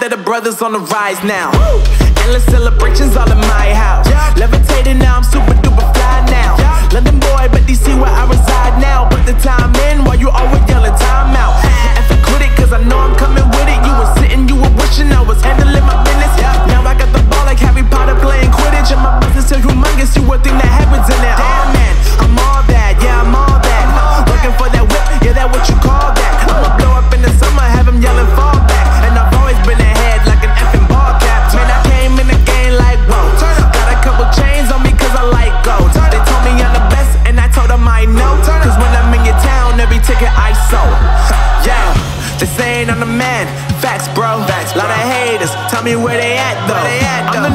That the brothers on the rise now. Woo! Endless celebrations all in my house. Yeah. Levitating now, I'm super duper fly now. Yeah. London boy, but DC where I reside now. Put the time in while you always yelling time out. And for critic, cause I know I'm coming with it. You were sitting, you were wishing I was handling my business. Yeah. Now I got the ball like Harry Potter playing Quidditch. And my business is humongous, you would think that happens in it. Damn man, I'm all that, yeah, I'm all that. Looking for that whip, yeah, that what you call that. I'ma blow up in the summer, have him yelling fall back. And I've always been ahead like an effing ball cap. Man, I came in the game like, whoa. Got a couple chains on me cause I like gold. They told me I'm the best and I told them I know. Cause when I'm in your town, every ticket I sold. Yeah, they saying I'm the man. Facts, bro. Facts, bro. Lot of haters, tell me where they at though. I'm the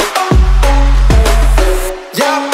Yeah.